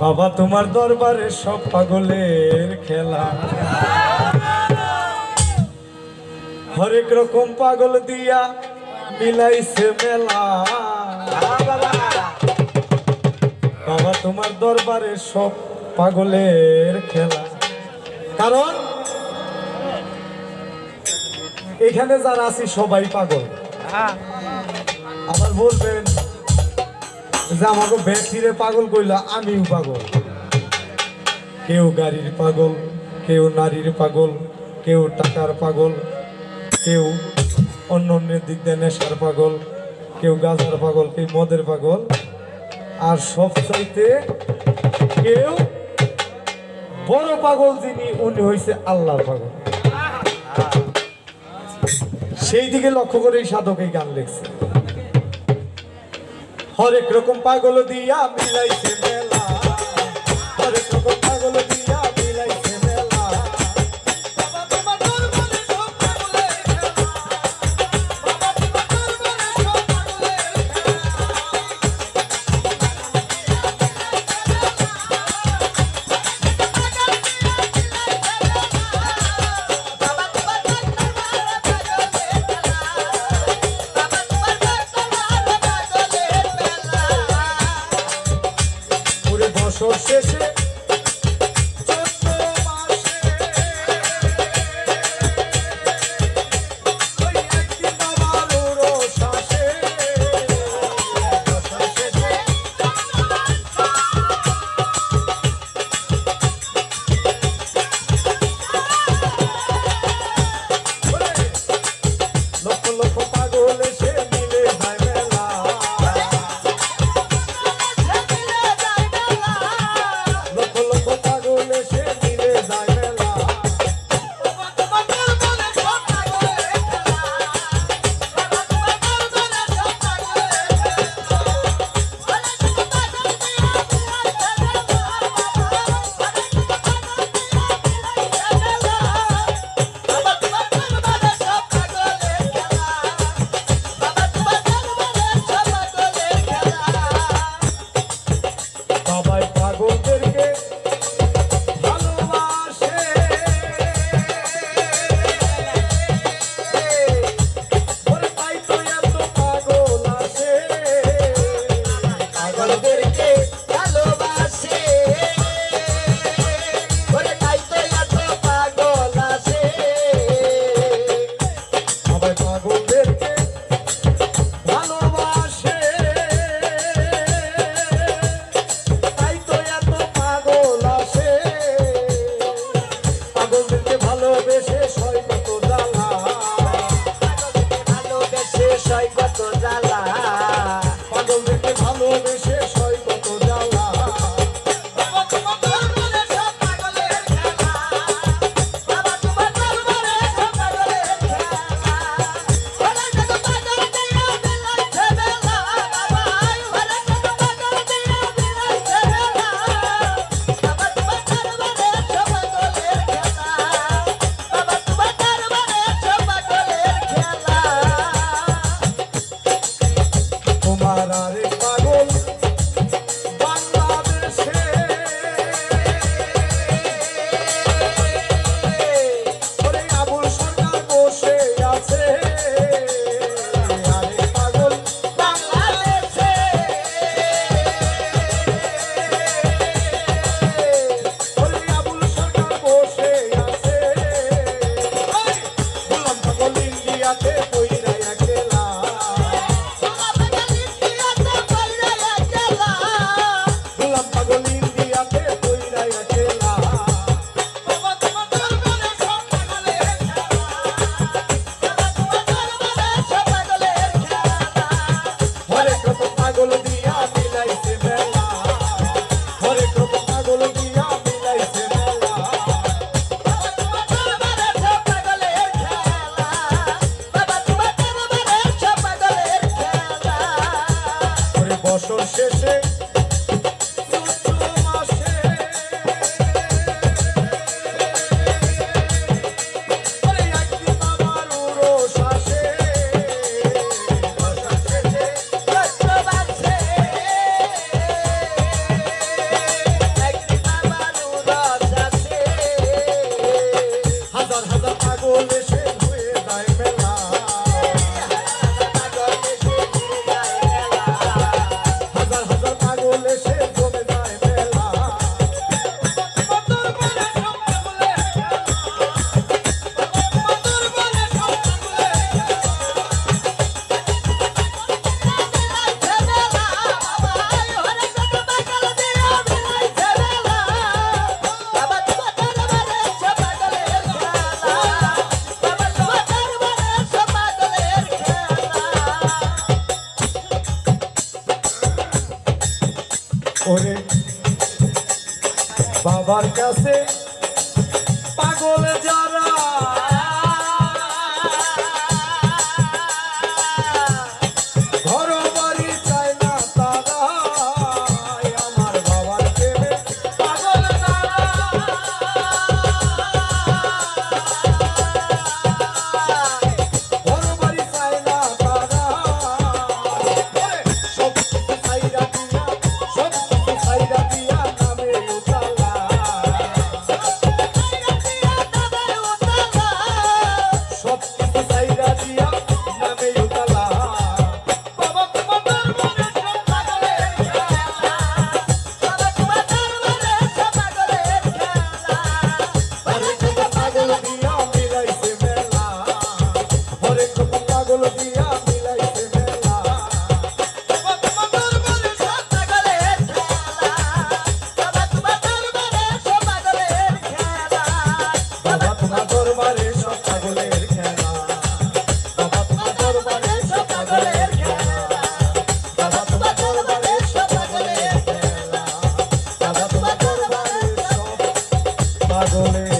বাবা তোমার দরবারে সব পাগলের খেলা, হরেক রকম পাগল দিয়া মিলাইছে মেলা। বাবা তোমার দরবারে সব পাগলের খেলা, কারণ এখানে যারা আছি সবাই পাগল। আবার বলবেন যে আমাকে ব্যাটিরে পাগল কইলা, আমিও পাগল। কেউ গাড়ির পাগল, কেউ নারীর পাগল, কেউ টাকার পাগল, কেউ অন্য অন্য দিক দিয়ে নেশার পাগল, কেউ গাজার পাগল, কেউ মদের পাগল, আর সবচাইতে কেউ বড় পাগল যিনি, উনি হয়েছে আল্লাহর পাগল। সেই দিকে লক্ষ্য করে এই সাধক এই গান লিখছে। হরেক রকম পাগল দিয়া মিলাইছে মেলা, হরেক রকম পাগল দিয়া মিলাইছে মেলা। বাবা তোমার দরবারে সব পাগলের খেলা, বাবা তোমার দরবারে সব পাগলের খেলা। ওরে বাবার কাছে পাগল যারা Pagoler.